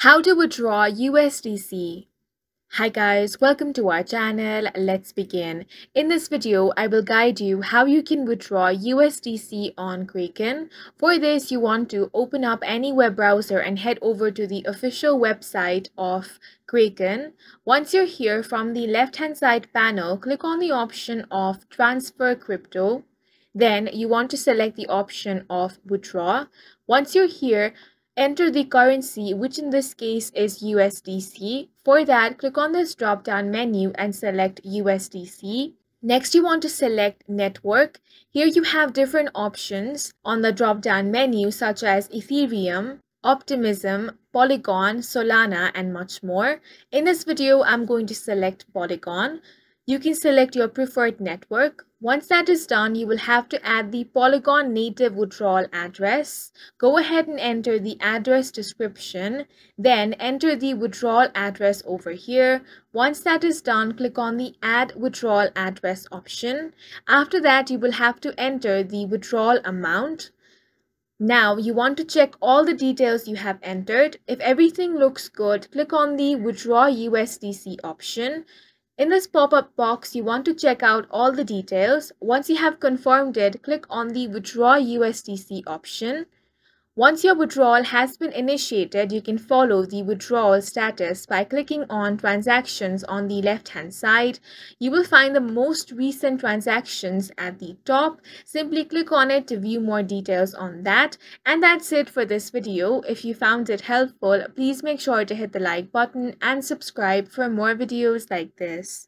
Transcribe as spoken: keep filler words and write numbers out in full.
How to withdraw U S D C. Hi guys, welcome to our channel. Let's begin. In this video, I will guide you how you can withdraw U S D C on Kraken. For this, you want to open up any web browser and head over to the official website of Kraken. Once you're here, from the left-hand side panel, click on the option of Transfer Crypto. Then you want to select the option of Withdraw. Once you're here, enter the currency, which in this case is U S D C. For that, click on this drop-down menu and select U S D C. Next, you want to select Network. Here you have different options on the drop-down menu, such as Ethereum, Optimism, Polygon, Solana, and much more. In this video, I'm going to select Polygon. You can select your preferred network. Once that is done, you will have to add the Polygon native withdrawal address. Go ahead and enter the address description, then enter the withdrawal address over here. Once that is done, click on the Add Withdrawal Address option. After that, you will have to enter the withdrawal amount. Now, you want to check all the details you have entered. If everything looks good, click on the Withdraw U S D C option. In this pop-up box, you want to check out all the details. Once you have confirmed it, click on the Withdraw U S D C option. Once your withdrawal has been initiated, you can follow the withdrawal status by clicking on Transactions on the left-hand side. You will find the most recent transactions at the top. Simply click on it to view more details on that. And that's it for this video. If you found it helpful, please make sure to hit the like button and subscribe for more videos like this.